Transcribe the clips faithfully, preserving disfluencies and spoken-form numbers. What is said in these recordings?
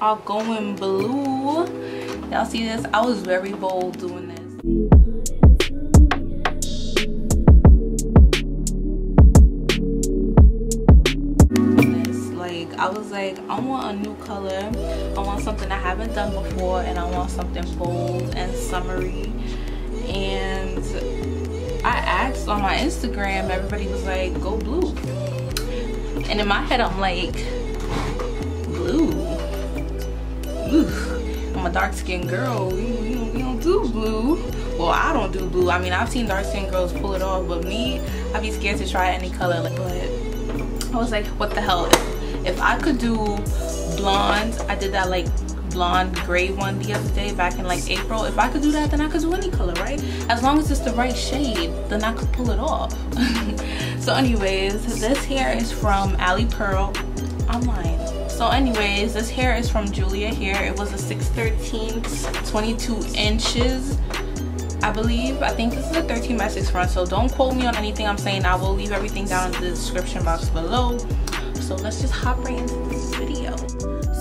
All going blue. Y'all see this? I was very bold doing this. Like, I was like, I want a new color. I want something I haven't done before, and I want something bold and summery. And I asked on my Instagram, everybody was like, go blue. And in my head, I'm like, blue? Oof, I'm a dark-skinned girl. We, we, we don't do blue. Well, I don't do blue. I mean, I've seen dark-skinned girls pull it off, but me, I'd be scared to try any color. Like, but I was like, what the hell? If, if I could do blonde, I did that like blonde gray one the other day back in like April. If I could do that, then I could do any color, right? As long as it's the right shade, then I could pull it off. So, anyways, this hair is from Ali Pearl. I'm lying. So anyways, this hair is from Julia Hair. It was a six thirteen, twenty-two inches, I believe. I think this is a thirteen by six front, so don't quote me on anything I'm saying. I will leave everything down in the description box below. So let's just hop right into this video.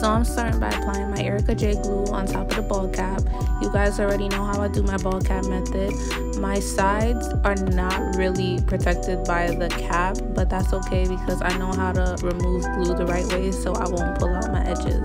So I'm starting by applying my Ericka J glue on top of the ball cap. You guys already know how I do my ball cap method. My sides are not really protected by the cap, but that's okay because I know how to remove glue the right way, so I won't pull out my edges.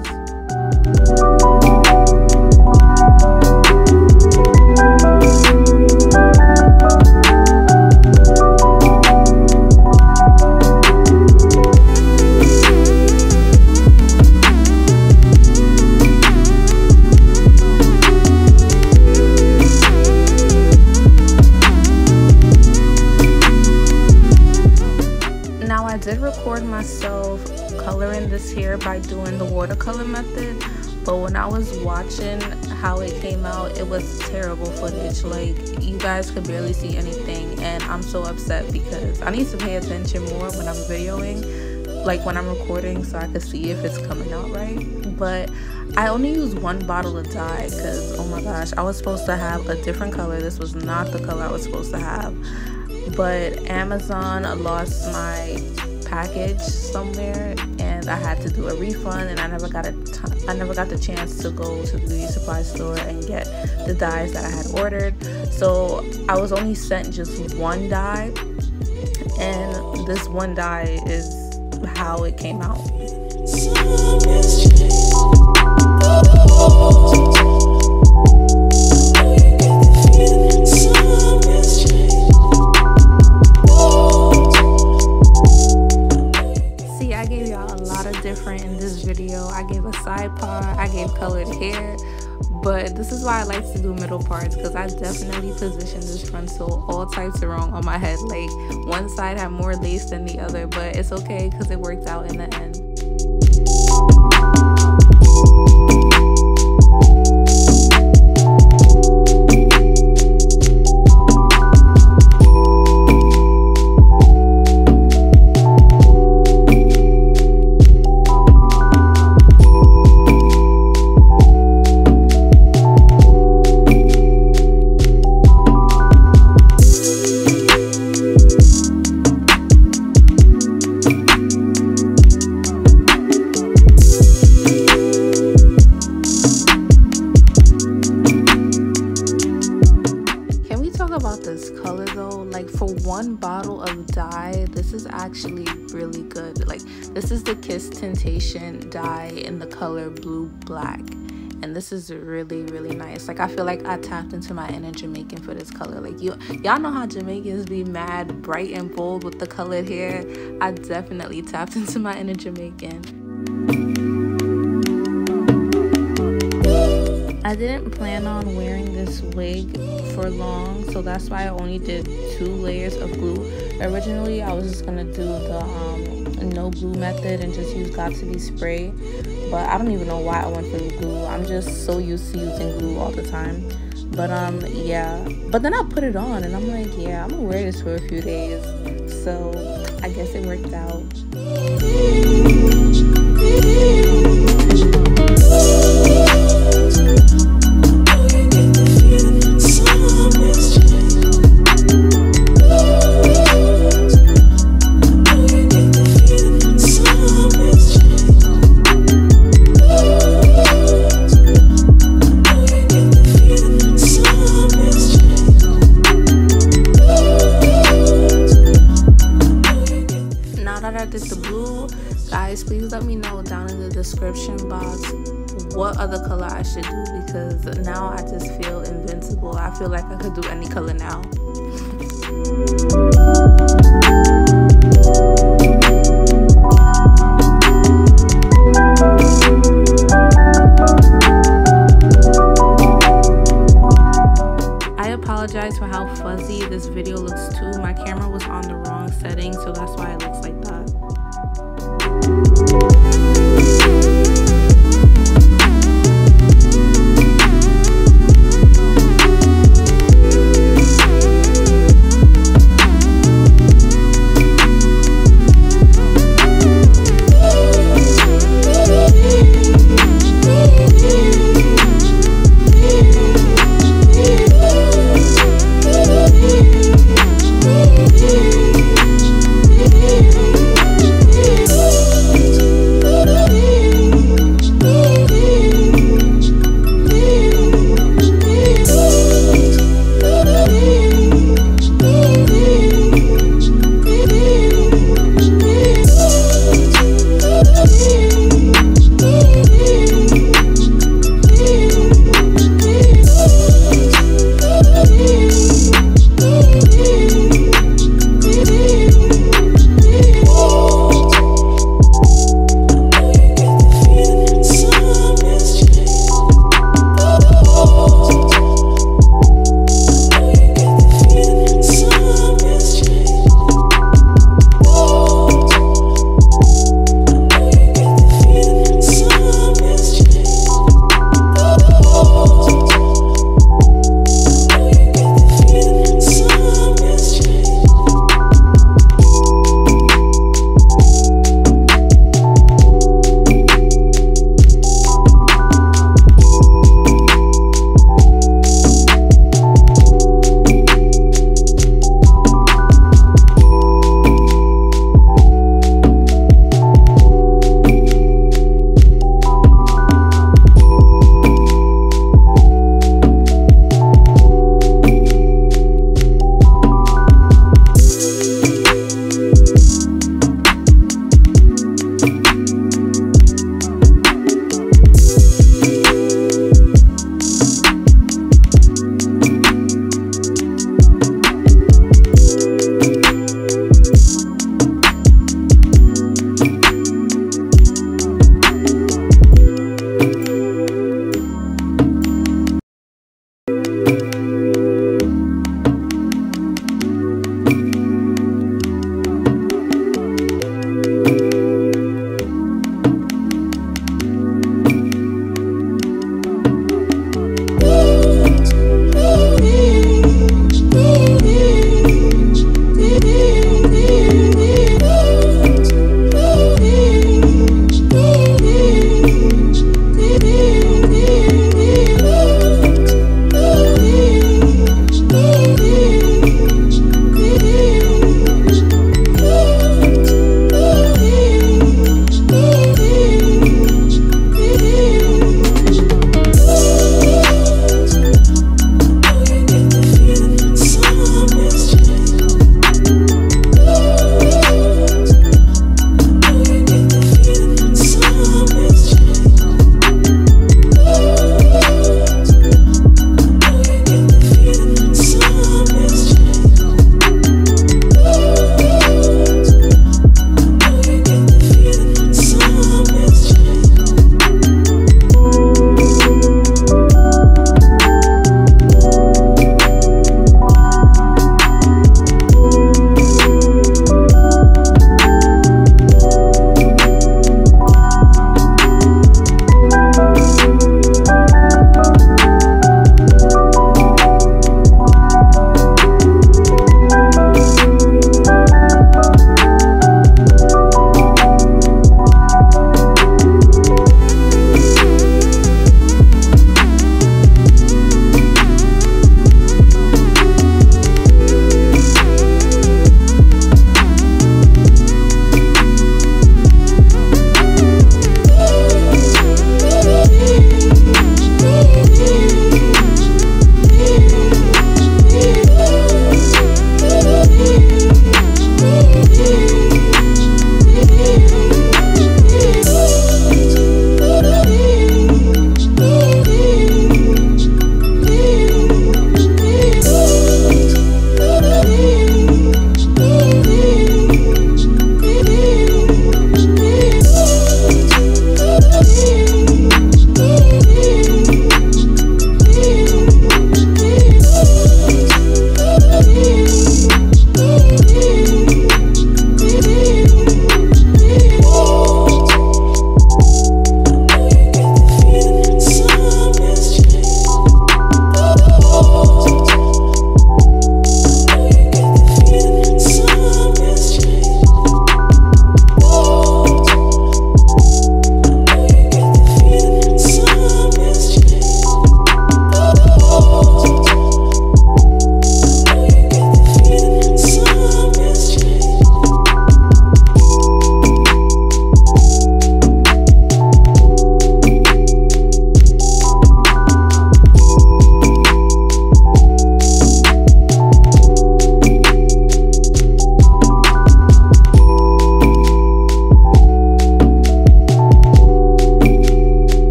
Record myself coloring this hair by doing the watercolor method, but when I was watching how it came out, it was terrible footage. Like, you guys could barely see anything, and I'm so upset because I need to pay attention more when I'm videoing, like when I'm recording, so I could see if it's coming out right. But I only used one bottle of dye because, oh my gosh, I was supposed to have a different color. This was not the color I was supposed to have, but Amazon lost my package somewhere and I had to do a refund, and I never got a t I never got the chance to go to the beauty supply store and get the dyes that I had ordered. So I was only sent just one dye, and this one dye is how it came out. Different in this video. I gave a side part, I gave colored hair, but this is why I like to do middle parts, because I definitely positioned this frontal all types of wrong on my head. Like, one side had more lace than the other, but it's okay because it worked out in the end. This is actually really good. Like, this is the Kiss Temptation dye in the color blue black, and this is really really nice. Like, I feel like I tapped into my inner Jamaican for this color. Like, you y'all know how Jamaicans be mad bright and bold with the colored hair. I definitely tapped into my inner Jamaican. I didn't plan on wearing this wig for long, so that's why I only did two layers of glue. Originally, I was just gonna do the um, no glue method and just use Got To Be spray, but I don't even know why I went for the glue. I'm just so used to using glue all the time. But um, yeah. But then I put it on, and I'm like, yeah, I'm gonna wear this for a few days. So I guess it worked out. Oh, box what other color I should do, because now I just feel invincible. I feel like I could do any color now. I apologize for how fuzzy this video looks too. My camera was on the wrong setting, so that's why it looks like that.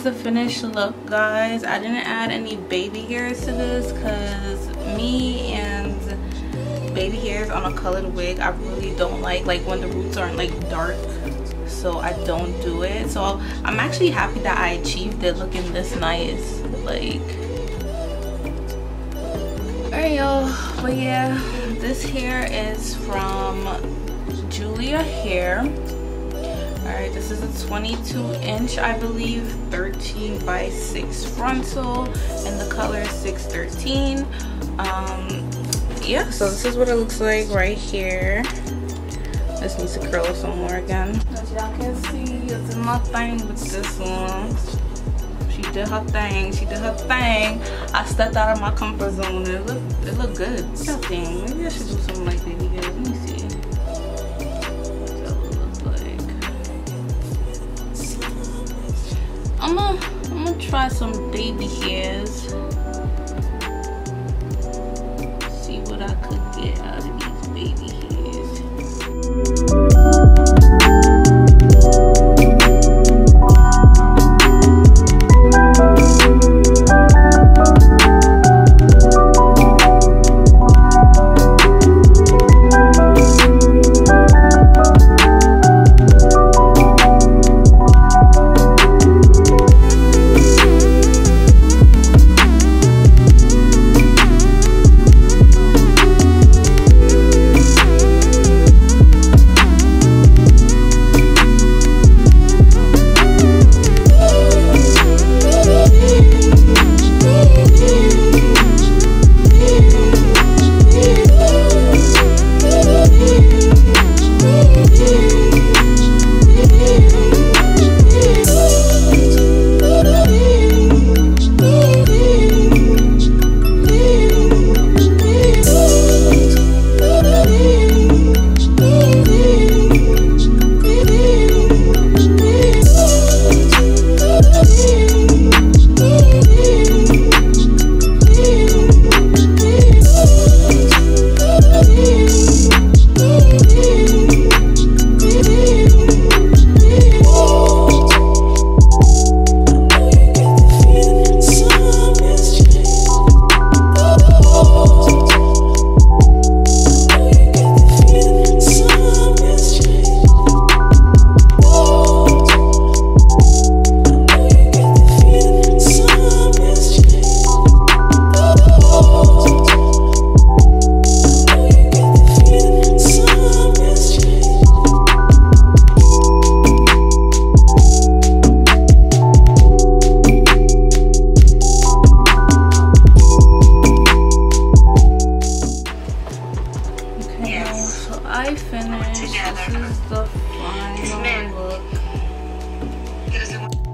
is the finished look, guys. I didn't add any baby hairs to this because me and baby hairs on a colored wig, I really don't like like when the roots aren't like dark, so I don't do it. So I'm actually happy that I achieved it looking this nice. Like, alright y'all, but yeah, this hair is from Julia Hair. Alright, this is a twenty-two inch, I believe, thirteen by six frontal, and the color is six thirteen. Um, yeah, so this is what it looks like right here. This needs to curl some more again. As y'all can see, it's nothing with this one. She did her thing, she did her thing. I stepped out of my comfort zone, and it looked, it looked good. Something. Maybe I should do something like baby hair. Let me see. I'm gonna, I'm gonna try some baby hairs. See what I could get out of these baby hairs.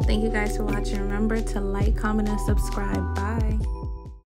Thank you guys for watching. Remember to like, comment, and subscribe. Bye.